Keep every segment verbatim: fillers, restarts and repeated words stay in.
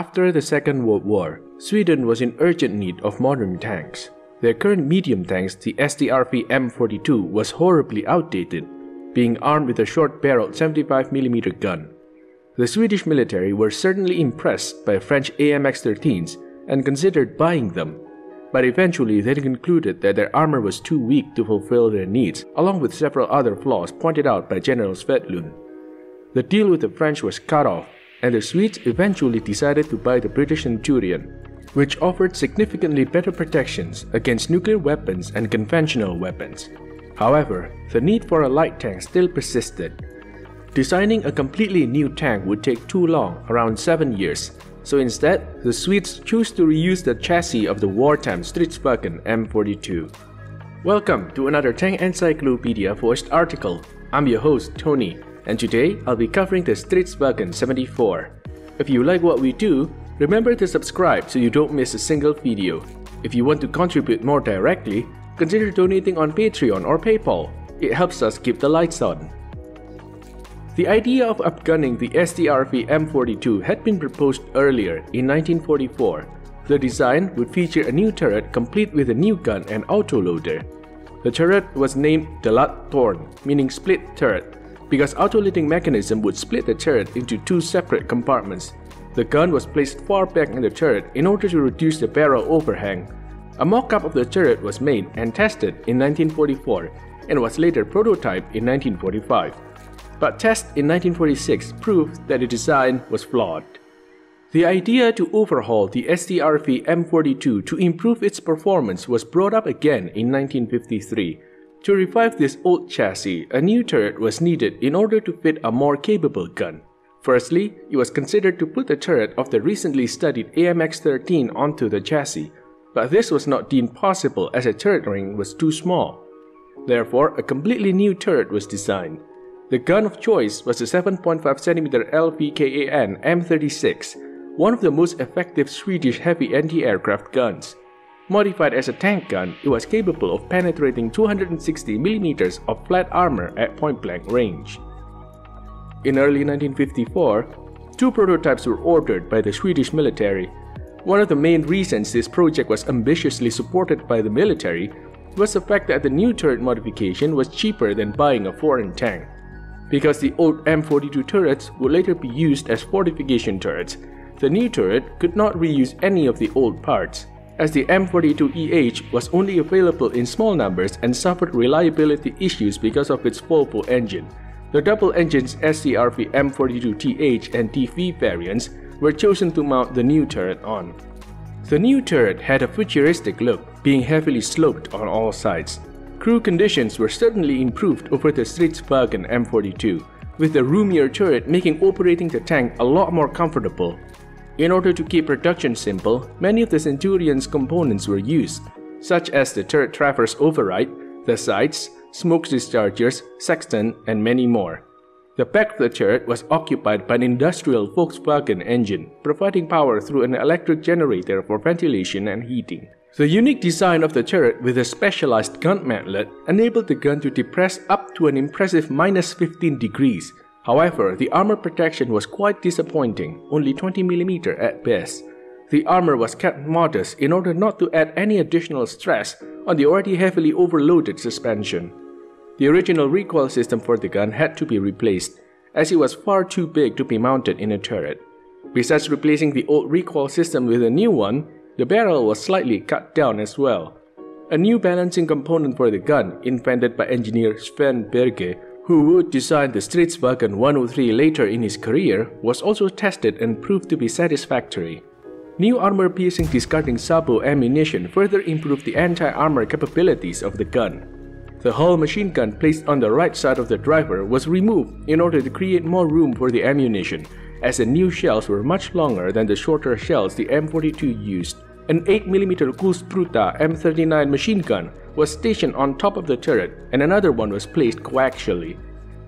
After the Second World War, Sweden was in urgent need of modern tanks. Their current medium tanks, the S C R V M forty-two, was horribly outdated, being armed with a short-barreled seventy-five millimeter gun. The Swedish military were certainly impressed by French A M X thirteens and considered buying them, but eventually they concluded that their armor was too weak to fulfill their needs, along with several other flaws pointed out by General Swedlund. The deal with the French was cut off, and the Swedes eventually decided to buy the British Centurion, which offered significantly better protections against nuclear weapons and conventional weapons. However, the need for a light tank still persisted. Designing a completely new tank would take too long, around seven years, so instead, the Swedes chose to reuse the chassis of the wartime Stridsvagn M forty-two. Welcome to another Tank Encyclopedia voiced article. I'm your host, Tony, and today I'll be covering the Stridsvagn seventy-four. If you like what we do, remember to subscribe so you don't miss a single video. If you want to contribute more directly, consider donating on Patreon or PayPal. It helps us keep the lights on. The idea of upgunning the S C R V M forty-two had been proposed earlier in nineteen forty-four. The design would feature a new turret complete with a new gun and autoloader. The turret was named Delat Torn, meaning split turret, because autoloading mechanism would split the turret into two separate compartments. The gun was placed far back in the turret in order to reduce the barrel overhang. A mock-up of the turret was made and tested in nineteen forty-four and was later prototyped in nineteen forty-five. But tests in nineteen forty-six proved that the design was flawed. The idea to overhaul the S C R V M forty-two to improve its performance was brought up again in nineteen fifty-three. To revive this old chassis, a new turret was needed in order to fit a more capable gun. Firstly, it was considered to put the turret of the recently studied A M X thirteen onto the chassis, but this was not deemed possible as a turret ring was too small. Therefore, a completely new turret was designed. The gun of choice was the seven point five centimeter L V K A N M thirty-six, one of the most effective Swedish heavy anti-aircraft guns. Modified as a tank gun, it was capable of penetrating two hundred sixty millimeters of flat armor at point-blank range. In early nineteen fifty-four, two prototypes were ordered by the Swedish military. One of the main reasons this project was ambitiously supported by the military was the fact that the new turret modification was cheaper than buying a foreign tank, because the old M forty-two turrets would later be used as fortification turrets. The new turret could not reuse any of the old parts, as the M forty-two E H was only available in small numbers and suffered reliability issues because of its Volvo engine. The double engines S C R V M forty-two T H and T V variants were chosen to mount the new turret on. The new turret had a futuristic look, being heavily sloped on all sides. Crew conditions were certainly improved over the Stridsvagn M forty-two, with the roomier turret making operating the tank a lot more comfortable. In order to keep production simple, many of the Centurion's components were used, such as the turret traverse override, the sights, smoke dischargers, sextant, and many more. The back of the turret was occupied by an industrial Volkswagen engine, providing power through an electric generator for ventilation and heating. The unique design of the turret with a specialized gun mantlet enabled the gun to depress up to an impressive minus fifteen degrees. However, the armor protection was quite disappointing, only twenty millimeters at best. The armor was kept modest in order not to add any additional stress on the already heavily overloaded suspension. The original recoil system for the gun had to be replaced, as it was far too big to be mounted in a turret. Besides replacing the old recoil system with a new one, the barrel was slightly cut down as well. A new balancing component for the gun, invented by engineer Sven Berge, who would design the Stridsvagn one oh three later in his career, was also tested and proved to be satisfactory. New armor-piercing discarding sabo ammunition further improved the anti-armor capabilities of the gun. The hull machine gun placed on the right side of the driver was removed in order to create more room for the ammunition, as the new shells were much longer than the shorter shells the M forty-two used. An eight millimeter Kulspruta M thirty-nine machine gun was stationed on top of the turret, and another one was placed coaxially.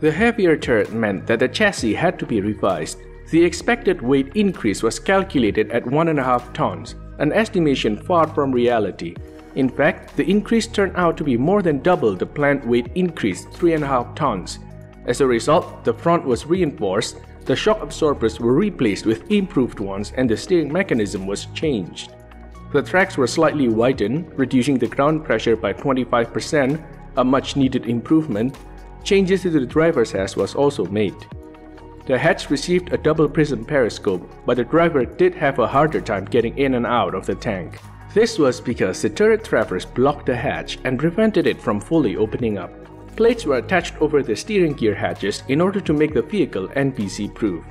The heavier turret meant that the chassis had to be revised. The expected weight increase was calculated at one point five tons, an estimation far from reality. In fact, the increase turned out to be more than double the planned weight increase, three point five tons. As a result, the front was reinforced, the shock absorbers were replaced with improved ones and the steering mechanism was changed. The tracks were slightly widened, reducing the ground pressure by twenty-five percent, a much needed improvement. Changes to the driver's ass was also made. The hatch received a double prism periscope, but the driver did have a harder time getting in and out of the tank. This was because the turret traverse blocked the hatch and prevented it from fully opening up. Plates were attached over the steering gear hatches in order to make the vehicle N P C-proof.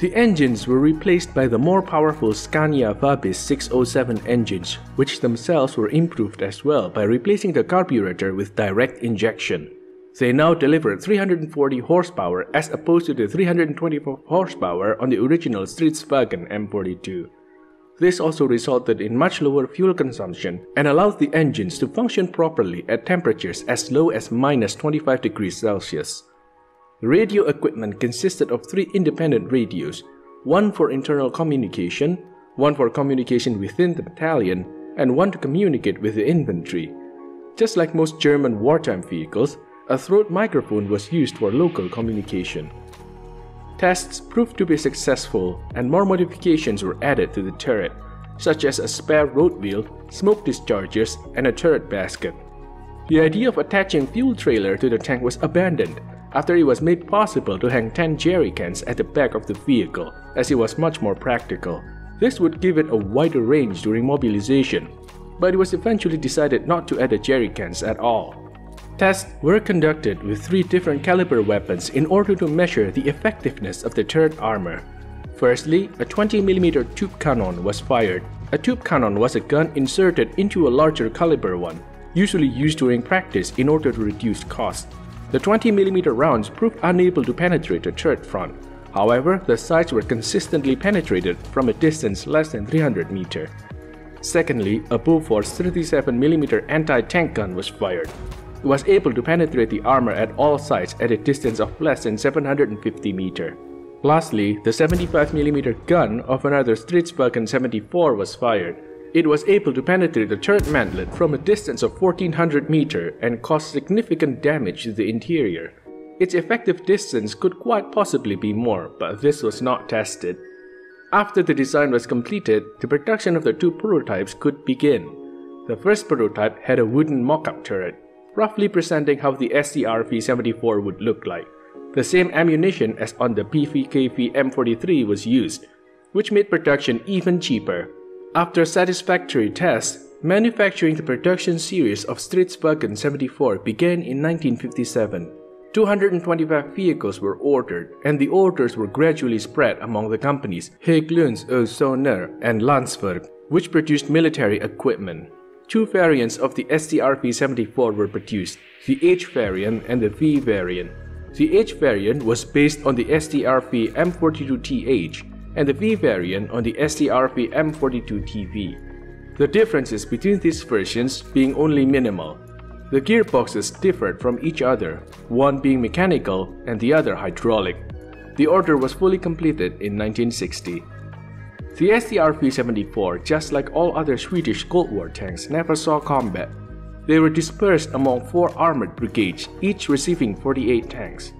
The engines were replaced by the more powerful Scania Vabis six oh seven engines, which themselves were improved as well by replacing the carburetor with direct injection. They now deliver three hundred forty horsepower as opposed to the three hundred twenty-four horsepower on the original Stridsvagn M forty-two. This also resulted in much lower fuel consumption and allowed the engines to function properly at temperatures as low as minus twenty-five degrees Celsius. Radio equipment consisted of three independent radios, one for internal communication, one for communication within the battalion, and one to communicate with the infantry. Just like most German wartime vehicles, a throat microphone was used for local communication. Tests proved to be successful and more modifications were added to the turret, such as a spare road wheel, smoke dischargers, and a turret basket. The idea of attaching fuel trailer to the tank was abandoned after it was made possible to hang ten jerry cans at the back of the vehicle, as it was much more practical. This would give it a wider range during mobilization, but it was eventually decided not to add the jerry cans at all. Tests were conducted with three different caliber weapons in order to measure the effectiveness of the turret armor. Firstly, a twenty millimeter tube cannon was fired. A tube cannon was a gun inserted into a larger caliber one, usually used during practice in order to reduce cost. The twenty millimeter rounds proved unable to penetrate the turret front. However, the sides were consistently penetrated from a distance less than three hundred meters. Secondly, a Beaufort's thirty-seven millimeter anti-tank gun was fired. It was able to penetrate the armor at all sides at a distance of less than seven hundred fifty meters. Lastly, the seventy-five millimeter gun of another Stridsvagn seventy-four was fired. It was able to penetrate the turret mantlet from a distance of fourteen hundred meters and caused significant damage to the interior. Its effective distance could quite possibly be more, but this was not tested. After the design was completed, the production of the two prototypes could begin. The first prototype had a wooden mock-up turret, roughly presenting how the S C R V seventy-four would look like. The same ammunition as on the P V K V M forty-three was used, which made production even cheaper. After satisfactory tests, manufacturing the production series of Stridsvagn seventy-four began in nineteen fifty-seven. two hundred twenty-five vehicles were ordered, and the orders were gradually spread among the companies Hägglunds och Söner and Landsverk, which produced military equipment. Two variants of the S C R V seventy-four were produced, the H variant and the V variant. The H variant was based on the S C R V M forty-two T H and the V variant on the S C R V M forty-two T V. The differences between these versions being only minimal. The gearboxes differed from each other, one being mechanical and the other hydraulic. The order was fully completed in nineteen sixty. The S C R V seventy-four, just like all other Swedish Cold War tanks, never saw combat. They were dispersed among four armored brigades, each receiving forty-eight tanks.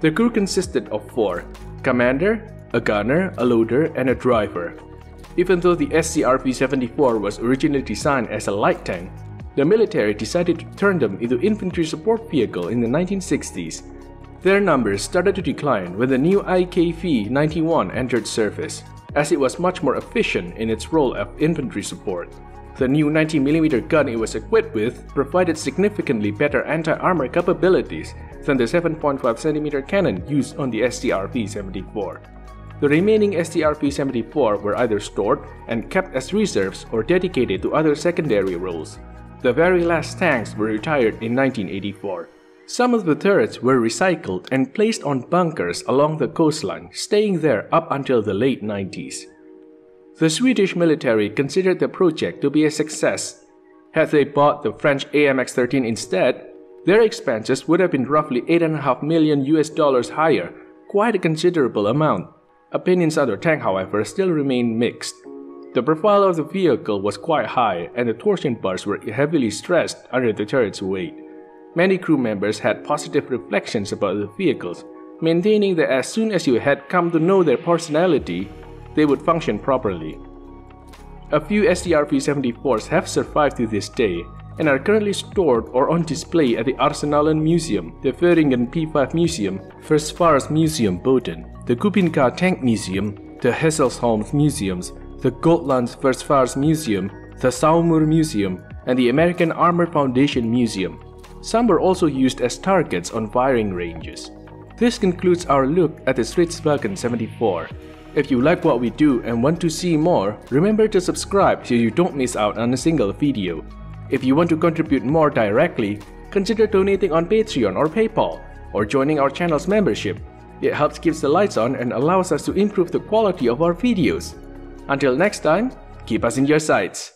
The crew consisted of four: commander, a gunner, a loader, and a driver. Even though the S C R V seventy-four was originally designed as a light tank, the military decided to turn them into infantry support vehicle in the nineteen sixties. Their numbers started to decline when the new I K V ninety-one entered service, as it was much more efficient in its role of infantry support. The new ninety millimeter gun it was equipped with provided significantly better anti-armor capabilities than the seven point five centimeter cannon used on the S C R V seventy-four. The remaining S C R V seventy-four were either stored and kept as reserves or dedicated to other secondary roles. The very last tanks were retired in nineteen eighty-four. Some of the turrets were recycled and placed on bunkers along the coastline, staying there up until the late nineties. The Swedish military considered the project to be a success. Had they bought the French A M X thirteen instead, their expenses would have been roughly eight point five million U S dollars higher, quite a considerable amount. Opinions on the tank, however, still remained mixed. The profile of the vehicle was quite high and the torsion bars were heavily stressed under the turret's weight. Many crew members had positive reflections about the vehicles, maintaining that as soon as you had come to know their personality, they would function properly. A few S C R V seventy-fours have survived to this day and are currently stored or on display at the Arsenalen Museum, the Fördringen P five Museum, Försvars Museum Boden, the Kupinka Tank Museum, the Hesselsholms Museums, the Gotlands Försvars Museum, the Saumur Museum, and the American Armor Foundation Museum. Some were also used as targets on firing ranges. This concludes our look at the Stridsvagn seventy-four. If you like what we do and want to see more, remember to subscribe so you don't miss out on a single video. If you want to contribute more directly, consider donating on Patreon or PayPal, or joining our channel's membership. It helps keep the lights on and allows us to improve the quality of our videos. Until next time, keep us in your sights.